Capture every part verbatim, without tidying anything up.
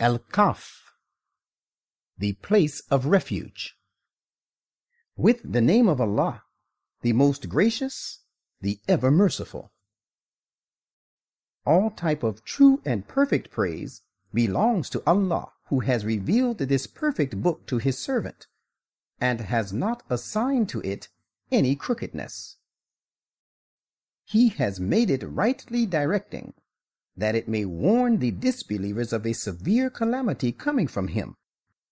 Al-Kahf, the place of refuge. With the name of Allah, the most gracious, the ever merciful. All type of true and perfect praise belongs to Allah, who has revealed this perfect book to his servant, and has not assigned to it any crookedness. He has made it rightly directing, that it may warn the disbelievers of a severe calamity coming from him,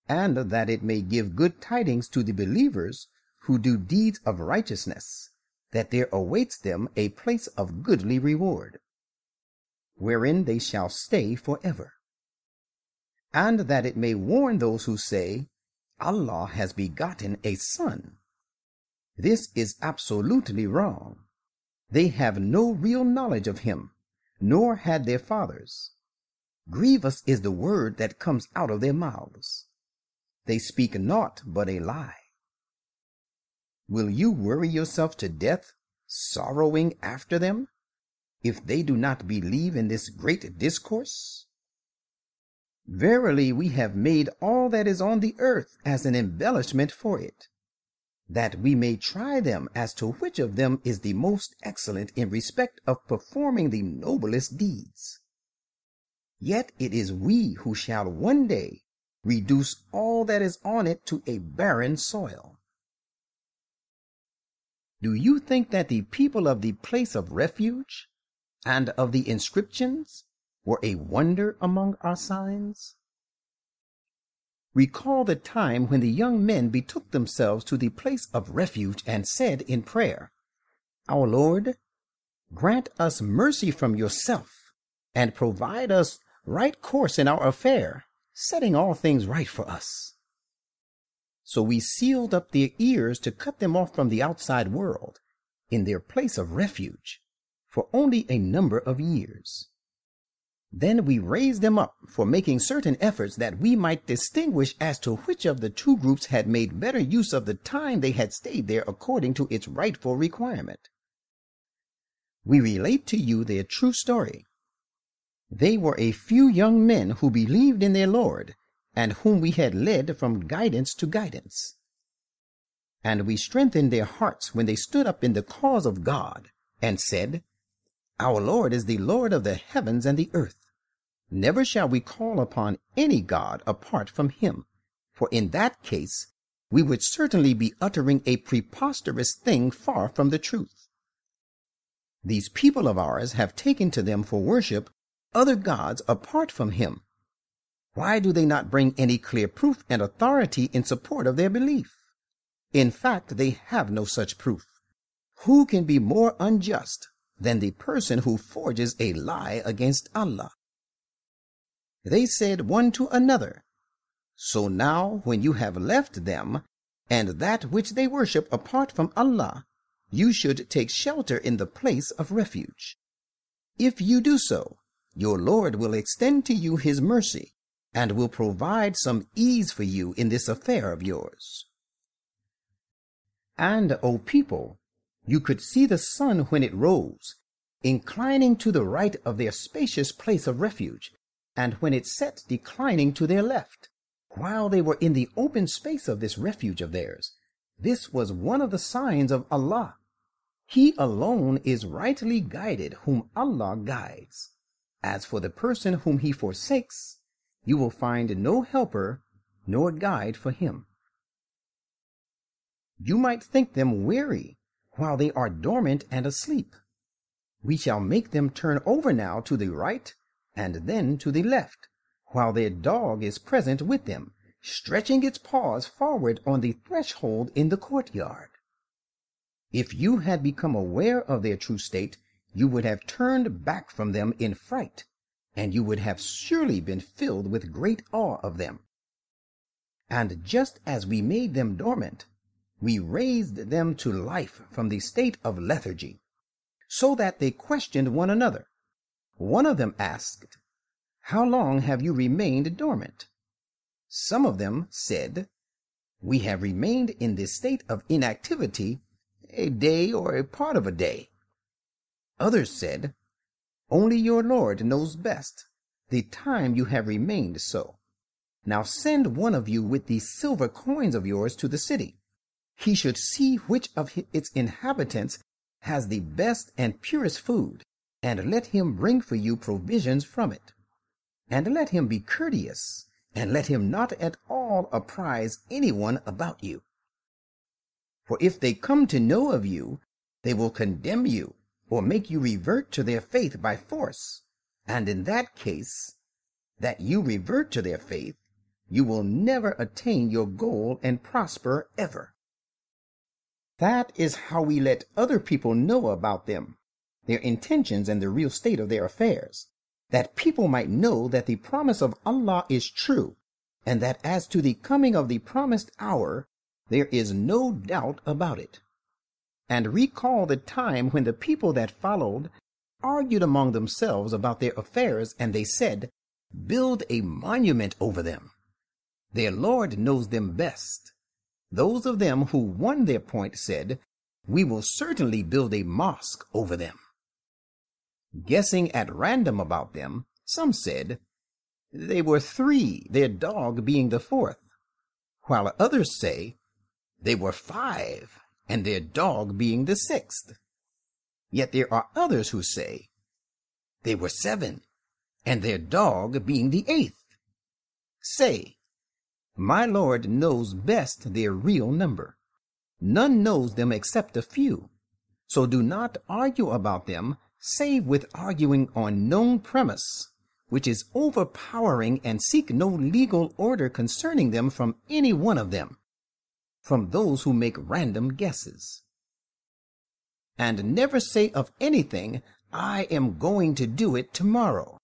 and that it may give good tidings to the believers who do deeds of righteousness, that there awaits them a place of goodly reward, wherein they shall stay forever, and that it may warn those who say, Allah has begotten a son. This is absolutely wrong. They have no real knowledge of him, nor had their fathers. Grievous is the word that comes out of their mouths. They speak naught but a lie. Will you worry yourself to death, sorrowing after them, if they do not believe in this great discourse? Verily, we have made all that is on the earth as an embellishment for it, that we may try them as to which of them is the most excellent in respect of performing the noblest deeds. Yet it is we who shall one day reduce all that is on it to a barren soil. Do you think that the people of the place of refuge and of the inscriptions were a wonder among our signs? Recall the time when the young men betook themselves to the place of refuge and said in prayer, Our Lord, grant us mercy from yourself, and provide us right course in our affair, setting all things right for us. So we sealed up their ears to cut them off from the outside world, in their place of refuge, for only a number of years. Then we raised them up for making certain efforts that we might distinguish as to which of the two groups had made better use of the time they had stayed there according to its rightful requirement. We relate to you their true story. They were a few young men who believed in their Lord, and whom we had led from guidance to guidance. And we strengthened their hearts when they stood up in the cause of God, and said, Our Lord is the Lord of the heavens and the earth. Never shall we call upon any god apart from him, for in that case we would certainly be uttering a preposterous thing far from the truth. These people of ours have taken to them for worship other gods apart from him. Why do they not bring any clear proof and authority in support of their belief? In fact, they have no such proof. Who can be more unjust than the person who forges a lie against Allah? They said one to another, So now when you have left them, and that which they worship apart from Allah, you should take shelter in the place of refuge. If you do so, your Lord will extend to you his mercy, and will provide some ease for you in this affair of yours. And, O people, you could see the sun when it rose, inclining to the right of their spacious place of refuge, and when it set declining to their left, while they were in the open space of this refuge of theirs. This was one of the signs of Allah. He alone is rightly guided whom Allah guides. As for the person whom he forsakes, you will find no helper nor guide for him. You might think them weary while they are dormant and asleep. We shall make them turn over now to the right, and then to the left, while their dog is present with them, stretching its paws forward on the threshold in the courtyard. If you had become aware of their true state, you would have turned back from them in fright, and you would have surely been filled with great awe of them. And just as we made them dormant, we raised them to life from the state of lethargy, so that they questioned one another. One of them asked, How long have you remained dormant? Some of them said, We have remained in this state of inactivity a day or a part of a day. Others said, Only your Lord knows best, the time you have remained so. Now send one of you with these silver coins of yours to the city. He should see which of its inhabitants has the best and purest food, and let him bring for you provisions from it. And let him be courteous, and let him not at all apprise anyone about you. For if they come to know of you, they will condemn you, or make you revert to their faith by force. And in that case, that you revert to their faith, you will never attain your goal and prosper ever. That is how we let other people know about them, their intentions and the real state of their affairs, that people might know that the promise of Allah is true, and that as to the coming of the promised hour, there is no doubt about it. And recall the time when the people that followed argued among themselves about their affairs, and they said, "Build a monument over them. Their Lord knows them best." Those of them who won their point said, "We will certainly build a mosque over them." Guessing at random about them, some said, "They were three, their dog being the fourth," while others say, "They were five, and their dog being the sixth." Yet there are others who say, "They were seven, and their dog being the eighth." Say, "My Lord knows best their real number. None knows them except a few. So do not argue about them, save with arguing on known premise, which is overpowering, and seek no legal order concerning them from any one of them, from those who make random guesses. And never say of anything, 'I am going to do it tomorrow,'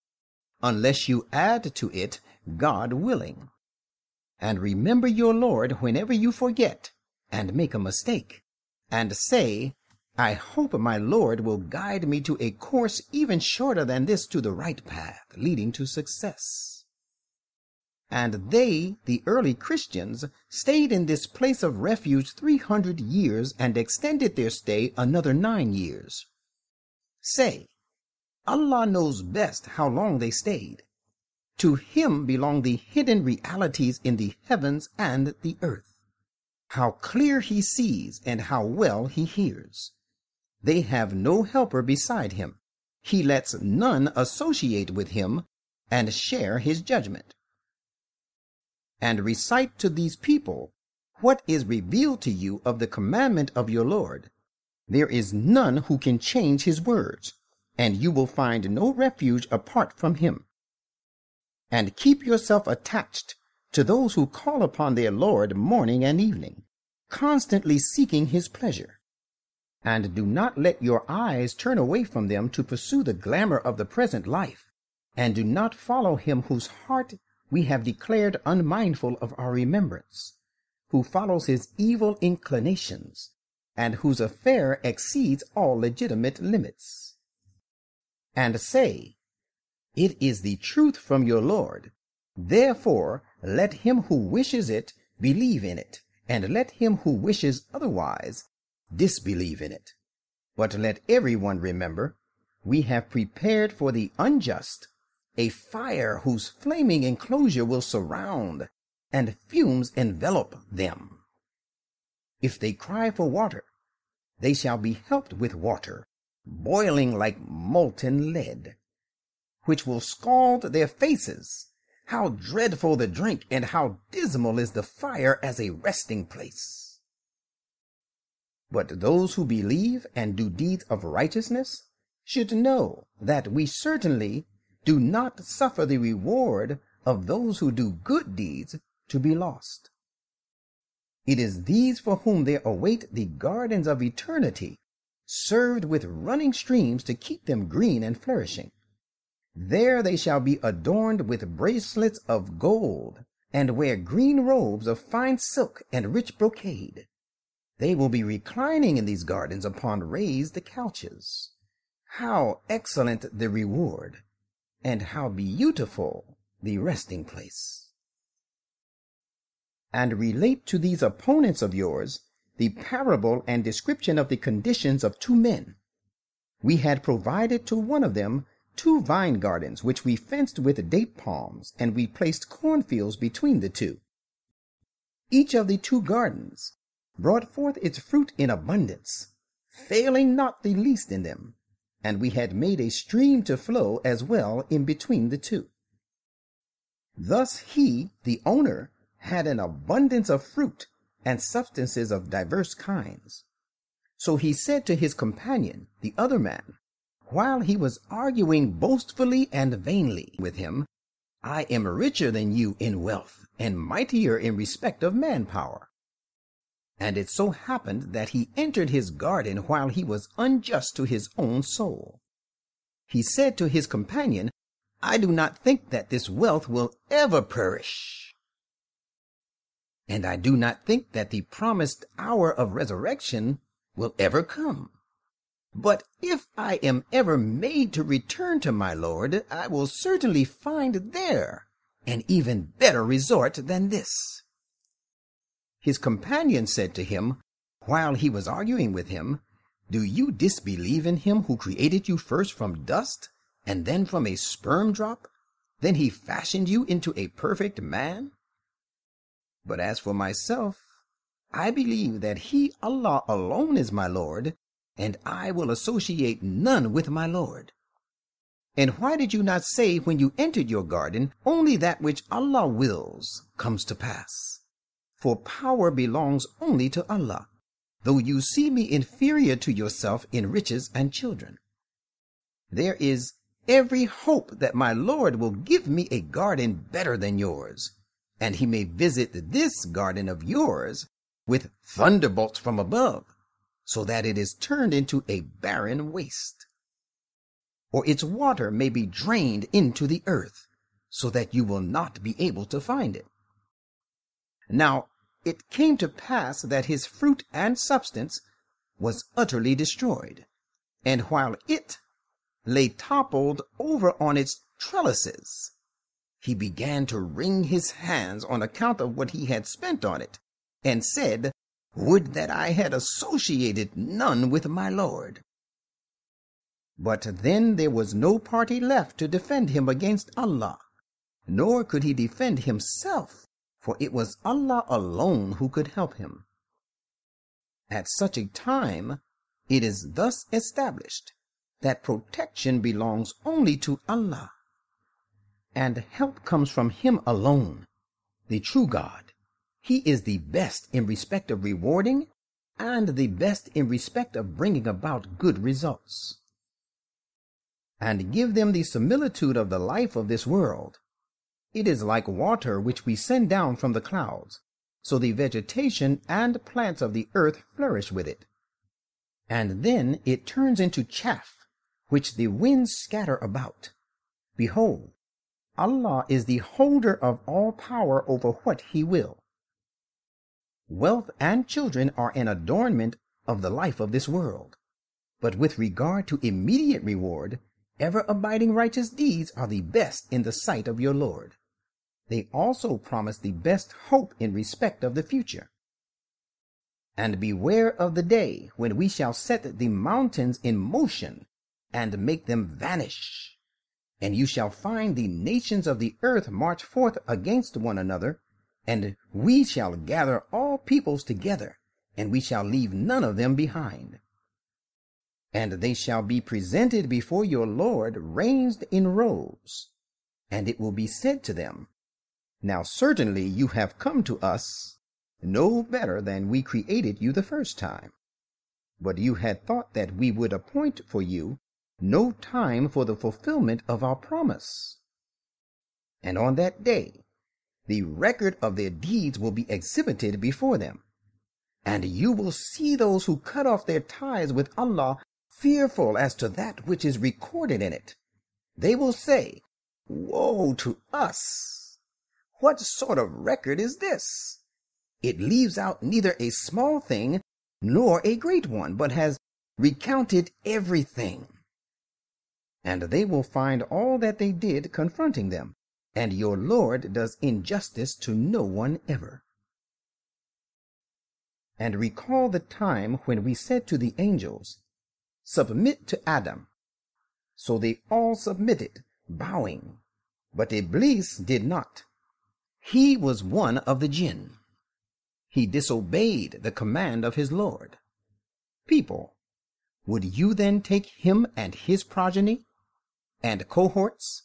unless you add to it, 'God willing.' And remember your Lord whenever you forget and make a mistake, and say, 'I hope my Lord will guide me to a course even shorter than this to the right path, leading to success.'" And they, the early Christians, stayed in this place of refuge three hundred years, and extended their stay another nine years. Say, "Allah knows best how long they stayed. To Him belong the hidden realities in the heavens and the earth. How clear He sees and how well He hears. They have no helper beside Him. He lets none associate with Him and share His judgment." And recite to these people what is revealed to you of the commandment of your Lord. There is none who can change His words, and you will find no refuge apart from Him. And keep yourself attached to those who call upon their Lord morning and evening, constantly seeking His pleasure. And do not let your eyes turn away from them to pursue the glamour of the present life, and do not follow him whose heart we have declared unmindful of our remembrance, who follows his evil inclinations, and whose affair exceeds all legitimate limits. And say, "It is the truth from your Lord. Therefore let him who wishes it believe in it, and let him who wishes otherwise disbelieve in it. But let everyone remember, we have prepared for the unjust a fire whose flaming enclosure will surround, and fumes envelop them. If they cry for water, they shall be helped with water, boiling like molten lead, which will scald their faces. How dreadful the drink, and how dismal is the fire as a resting place." But those who believe and do deeds of righteousness should know that we certainly do not suffer the reward of those who do good deeds to be lost. It is these for whom there await the gardens of eternity, served with running streams to keep them green and flourishing. There they shall be adorned with bracelets of gold, and wear green robes of fine silk and rich brocade. They will be reclining in these gardens upon raised couches. How excellent the reward, and how beautiful the resting place! And relate to these opponents of yours the parable and description of the conditions of two men. We had provided to one of them two vine gardens which we fenced with date palms, and we placed cornfields between the two. Each of the two gardens brought forth its fruit in abundance, failing not the least in them, and we had made a stream to flow as well in between the two. Thus he, the owner, had an abundance of fruit and substances of diverse kinds. So he said to his companion, the other man, while he was arguing boastfully and vainly with him, I am richer than you in wealth, and mightier in respect of manpower. And it so happened that he entered his garden while he was unjust to his own soul. He said to his companion, I do not think that this wealth will ever perish. And I do not think that the promised hour of resurrection will ever come. But if I am ever made to return to my Lord, I will certainly find there an even better resort than this. His companion said to him, while he was arguing with him, Do you disbelieve in him who created you first from dust, and then from a sperm drop? Then he fashioned you into a perfect man? But as for myself, I believe that he, Allah alone, is my Lord, and I will associate none with my Lord. And why did you not say when you entered your garden, only that which Allah wills comes to pass? For power belongs only to Allah, though you see me inferior to yourself in riches and children. There is every hope that my Lord will give me a garden better than yours, and he may visit this garden of yours with thunderbolts from above, so that it is turned into a barren waste, or its water may be drained into the earth, so that you will not be able to find it. Now it came to pass that his fruit and substance was utterly destroyed, and while it lay toppled over on its trellises, he began to wring his hands on account of what he had spent on it, and said, Would that I had associated none with my Lord. But then there was no party left to defend him against Allah, nor could he defend himself, for it was Allah alone who could help him. At such a time, it is thus established that protection belongs only to Allah, and help comes from Him alone, the true God. He is the best in respect of rewarding, and the best in respect of bringing about good results. And give them the similitude of the life of this world. It is like water which we send down from the clouds, so the vegetation and plants of the earth flourish with it. And then it turns into chaff, which the winds scatter about. Behold, Allah is the holder of all power over what He will. Wealth and children are an adornment of the life of this world, but with regard to immediate reward, ever-abiding righteous deeds are the best in the sight of your Lord. They also promise the best hope in respect of the future. And beware of the day when we shall set the mountains in motion and make them vanish, and you shall find the nations of the earth march forth against one another, and we shall gather all peoples together, and we shall leave none of them behind. And they shall be presented before your Lord ranged in rows, and it will be said to them, Now certainly you have come to us no better than we created you the first time. But you had thought that we would appoint for you no time for the fulfillment of our promise. And on that day, the record of their deeds will be exhibited before them, and you will see those who cut off their ties with Allah fearful as to that which is recorded in it. They will say, Woe to us! What sort of record is this? It leaves out neither a small thing nor a great one, but has recounted everything. And they will find all that they did confronting them. And your Lord does injustice to no one ever. And recall the time when we said to the angels, Submit to Adam. So they all submitted, bowing. But Iblis did not. He was one of the jinn. He disobeyed the command of his Lord. People, would you then take him and his progeny and cohorts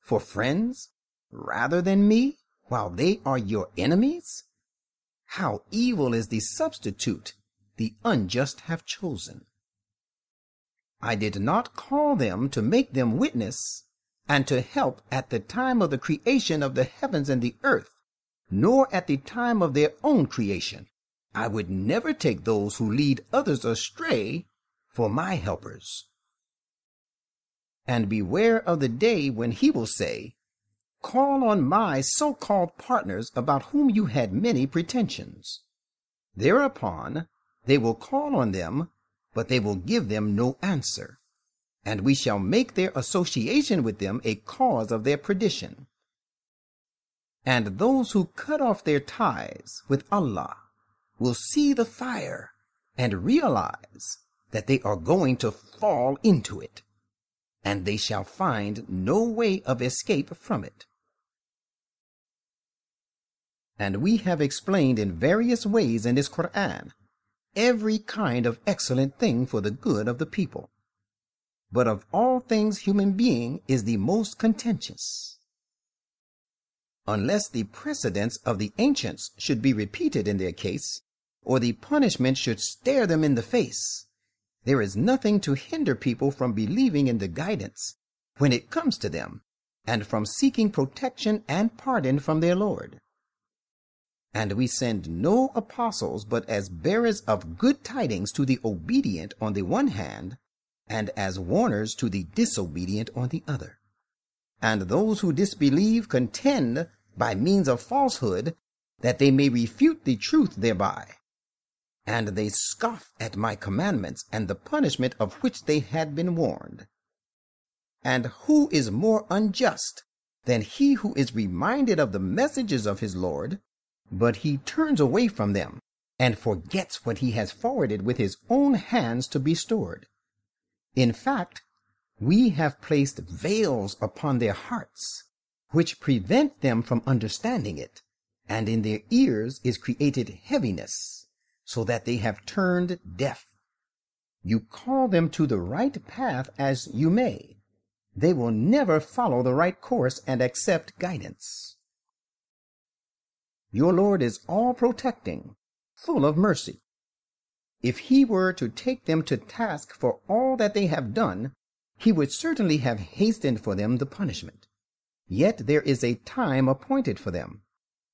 for friends rather than me, while they are your enemies? How evil is the substitute the unjust have chosen! I did not call them to make them witness and to help at the time of the creation of the heavens and the earth, nor at the time of their own creation. I would never take those who lead others astray for my helpers. And beware of the day when he will say, "Call on my so-called partners, about whom you had many pretensions." Thereupon they will call on them, but they will give them no answer, and we shall make their association with them a cause of their perdition. And those who cut off their ties with Allah will see the fire and realize that they are going to fall into it, and they shall find no way of escape from it. And we have explained in various ways in this Quran every kind of excellent thing for the good of the people. But of all things, human being is the most contentious. Unless the precedents of the ancients should be repeated in their case, or the punishment should stare them in the face, there is nothing to hinder people from believing in the guidance when it comes to them, and from seeking protection and pardon from their Lord. And we send no apostles but as bearers of good tidings to the obedient on the one hand, and as warners to the disobedient on the other. And those who disbelieve contend by means of falsehood, that they may refute the truth thereby. And they scoff at my commandments and the punishment of which they had been warned. And who is more unjust than he who is reminded of the messages of his Lord, but he turns away from them and forgets what he has forwarded with his own hands to be stored? In fact, we have placed veils upon their hearts, which prevent them from understanding it, and in their ears is created heaviness, so that they have turned deaf. You call them to the right path as you may, they will never follow the right course and accept guidance. Your Lord is all-protecting, full of mercy. If he were to take them to task for all that they have done, he would certainly have hastened for them the punishment. Yet there is a time appointed for them.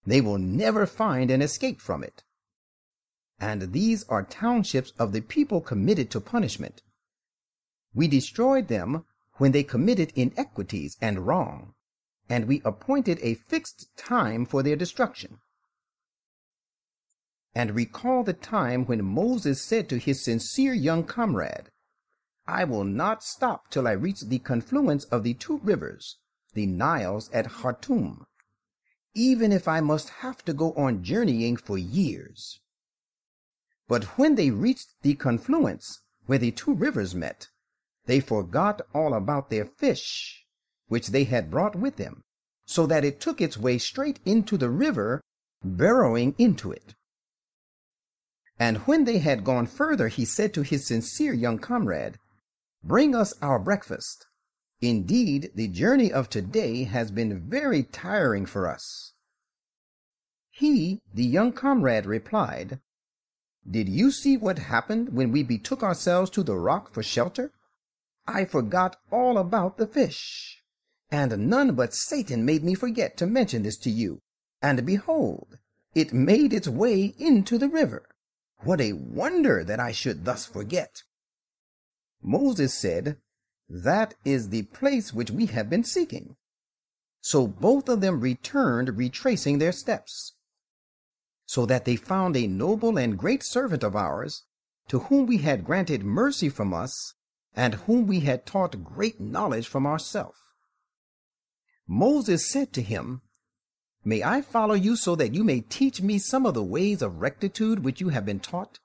They will never find an escape from it. And these are townships of the people committed to punishment. We destroyed them when they committed inequities and wrong, and we appointed a fixed time for their destruction. And recall the time when Moses said to his sincere young comrade, "I will not stop till I reach the confluence of the two rivers, the Niles at Khartoum, even if I must have to go on journeying for years." But when they reached the confluence where the two rivers met, they forgot all about their fish, which they had brought with them, so that it took its way straight into the river, burrowing into it. And when they had gone further, he said to his sincere young comrade, "Bring us our breakfast. Indeed, the journey of today has been very tiring for us." He, the young comrade, replied, "Did you see what happened when we betook ourselves to the rock for shelter? I forgot all about the fish, and none but Satan made me forget to mention this to you, and behold, it made its way into the river. What a wonder that I should thus forget." Moses said, "That is the place which we have been seeking." So both of them returned, retracing their steps, so that they found a noble and great servant of ours, to whom we had granted mercy from us, and whom we had taught great knowledge from ourselves. Moses said to him, "May I follow you so that you may teach me some of the ways of rectitude which you have been taught?"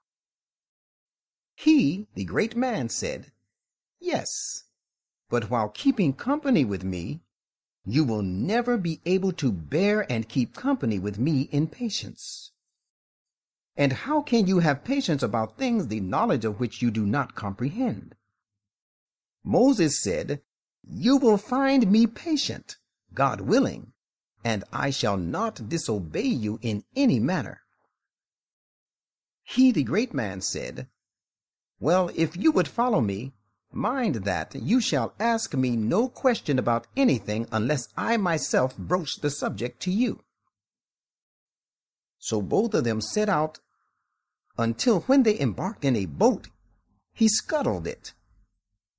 He, the great man, said, "Yes, But while keeping company with me, you will never be able to bear and keep company with me in patience. And how can you have patience about things the knowledge of which you do not comprehend? Moses said, You will find me patient, God willing, and I shall not disobey you in any manner. He, the great man, said, Well, if you would follow me, mind that you shall ask me no question about anything unless I myself broach the subject to you. So both of them set out until when they embarked in a boat, he scuttled it.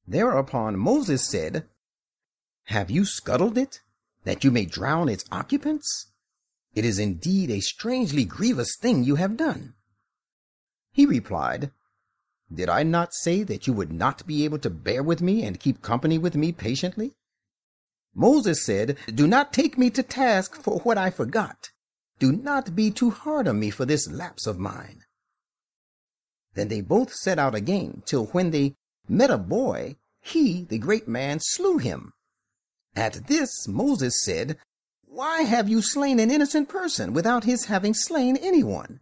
Thereupon Moses said, Have you scuttled it, that you may drown its occupants? It is indeed a strangely grievous thing you have done. He replied, Did I not say that you would not be able to bear with me and keep company with me patiently? Moses said, Do not take me to task for what I forgot. Do not be too hard on me for this lapse of mine. Then they both set out again, till when they met a boy, he, the great man, slew him. At this Moses said, Why have you slain an innocent person without his having slain anyone?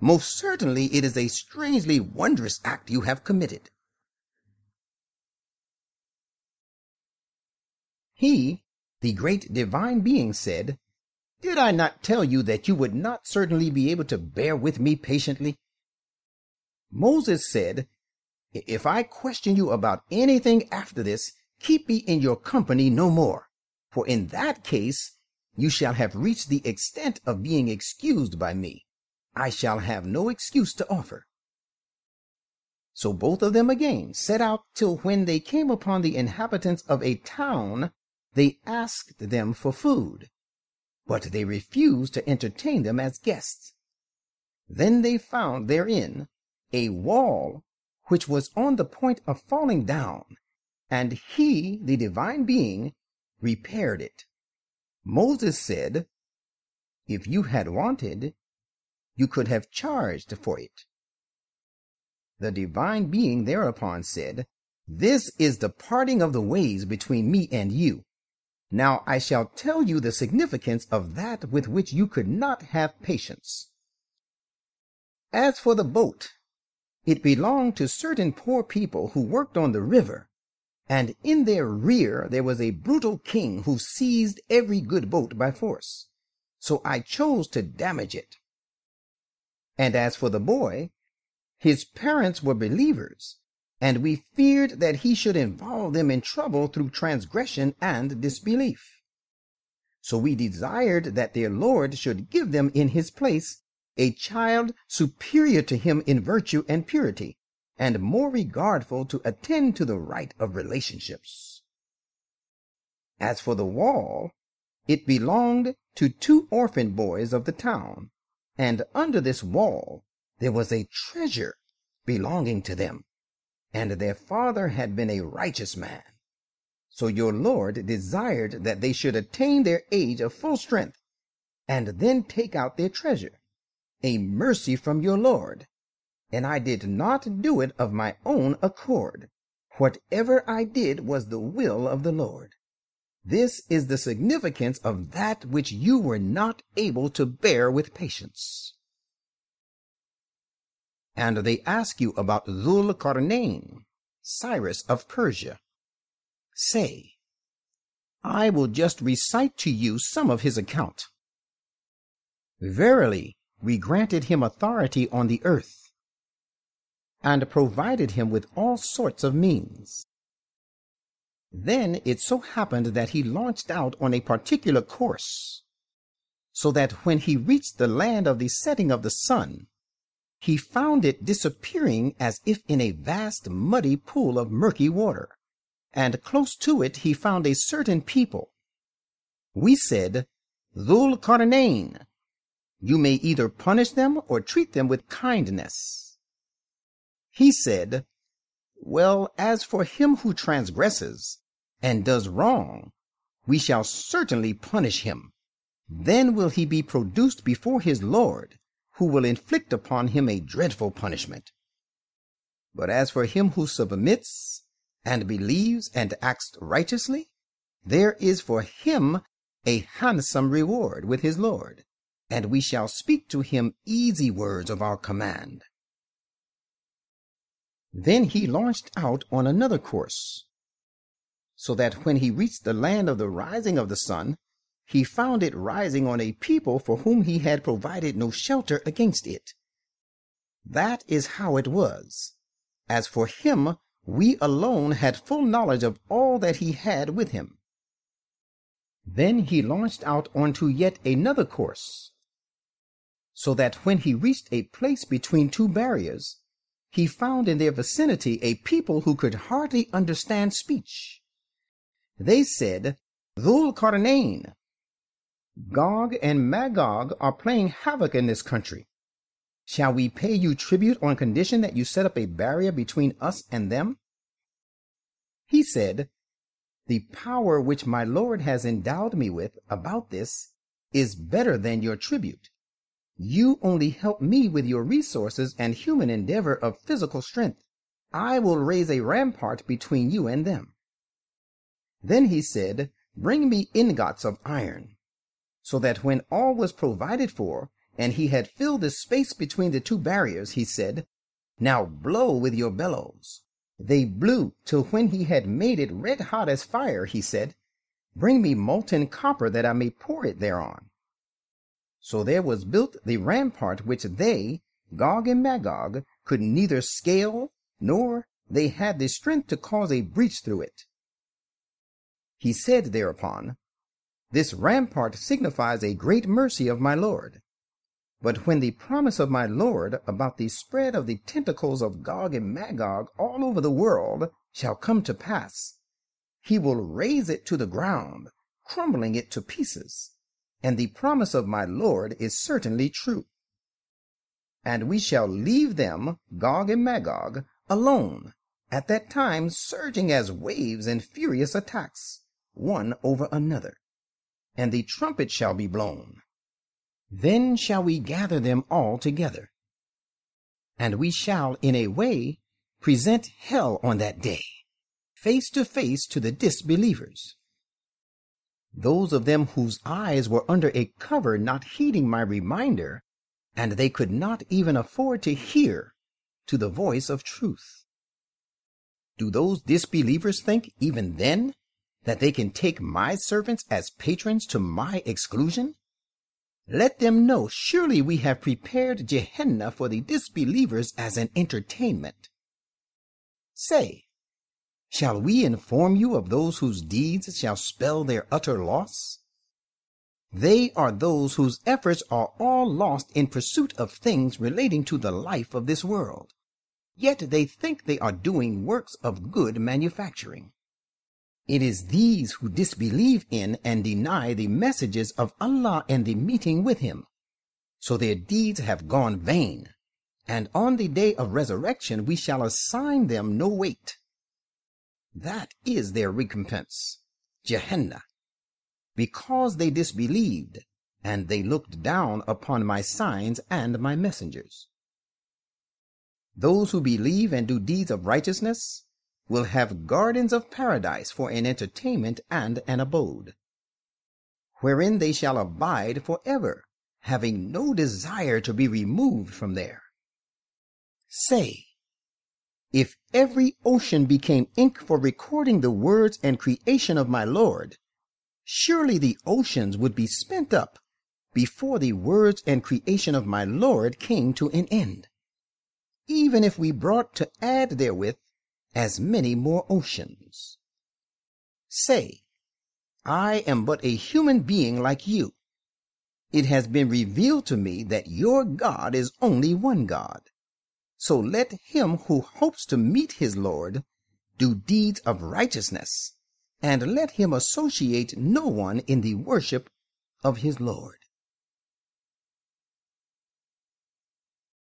Most certainly it is a strangely wondrous act you have committed. He, the great divine being, said, Did I not tell you that you would not certainly be able to bear with me patiently? Moses said, If I question you about anything after this, keep me in your company no more, for in that case you shall have reached the extent of being excused by me. I shall have no excuse to offer. So both of them again set out till when they came upon the inhabitants of a town, they asked them for food. But they refused to entertain them as guests. Then they found therein a wall which was on the point of falling down, and he, the divine being, repaired it. Moses said, If you had wanted, you could have charged for it. The divine being thereupon said, This is the parting of the ways between me and you. Now I shall tell you the significance of that with which you could not have patience. As for the boat, it belonged to certain poor people who worked on the river, and in their rear there was a brutal king who seized every good boat by force. So I chose to damage it. And as for the boy, his parents were believers, and we feared that he should involve them in trouble through transgression and disbelief. So we desired that their Lord should give them in his place a child superior to him in virtue and purity, and more regardful to attend to the right of relationships. As for the wall, it belonged to two orphan boys of the town, and under this wall there was a treasure belonging to them. And their father had been a righteous man. So your Lord desired that they should attain their age of full strength, and then take out their treasure, a mercy from your Lord. And I did not do it of my own accord. Whatever I did was the will of the Lord. This is the significance of that which you were not able to bear with patience. And they ask you about Dhul-Qarnain, Cyrus of Persia. Say, I will just recite to you some of his account. Verily, we granted him authority on the earth, and provided him with all sorts of means. Then it so happened that he launched out on a particular course, so that when he reached the land of the setting of the sun, he found it disappearing as if in a vast muddy pool of murky water, and close to it he found a certain people. We said, Dhul-Qarnain, you may either punish them or treat them with kindness. He said, Well, as for him who transgresses and does wrong, we shall certainly punish him. Then will he be produced before his Lord, who will inflict upon him a dreadful punishment. But as for him who submits and believes and acts righteously, there is for him a handsome reward with his Lord, and we shall speak to him easy words of our command." Then he launched out on another course, so that when he reached the land of the rising of the sun, he found it rising on a people for whom he had provided no shelter against it. That is how it was. As for him, we alone had full knowledge of all that he had with him. Then he launched out onto yet another course, so that when he reached a place between two barriers, he found in their vicinity a people who could hardly understand speech. They said, "Dhul-Qarnain, Gog and Magog are playing havoc in this country. Shall we pay you tribute on condition that you set up a barrier between us and them?" He said, "The power which my Lord has endowed me with about this is better than your tribute. You only help me with your resources and human endeavor of physical strength. I will raise a rampart between you and them." Then he said, "Bring me ingots of iron," so that when all was provided for, and he had filled the space between the two barriers, he said, "Now blow with your bellows." They blew till when he had made it red hot as fire, he said, "Bring me molten copper that I may pour it thereon." So there was built the rampart which they, Gog and Magog, could neither scale, nor they had the strength to cause a breach through it. He said thereupon, "This rampart signifies a great mercy of my Lord. But when the promise of my Lord about the spread of the tentacles of Gog and Magog all over the world shall come to pass, he will raze it to the ground, crumbling it to pieces, and the promise of my Lord is certainly true. And we shall leave them, Gog and Magog, alone, at that time surging as waves in furious attacks, one over another, and the trumpet shall be blown. Then shall we gather them all together, and we shall, in a way, present hell on that day, face to face to the disbelievers. Those of them whose eyes were under a cover not heeding my reminder, and they could not even afford to hear to the voice of truth. Do those disbelievers think, even then, that they can take my servants as patrons to my exclusion? Let them know surely we have prepared Gehenna for the disbelievers as an entertainment. Say, shall we inform you of those whose deeds shall spell their utter loss? They are those whose efforts are all lost in pursuit of things relating to the life of this world, yet they think they are doing works of good manufacturing. It is these who disbelieve in and deny the messages of Allah and the meeting with Him. So their deeds have gone vain, and on the day of resurrection we shall assign them no weight. That is their recompense, Gehenna, because they disbelieved, and they looked down upon my signs and my messengers. Those who believe and do deeds of righteousness will have gardens of paradise for an entertainment and an abode, wherein they shall abide forever, having no desire to be removed from there. Say, if every ocean became ink for recording the words and creation of my Lord, surely the oceans would be spent up before the words and creation of my Lord came to an end, even if we brought to add therewith as many more oceans. Say, I am but a human being like you. It has been revealed to me that your God is only one God. So let him who hopes to meet his Lord do deeds of righteousness, and let him associate no one in the worship of his Lord.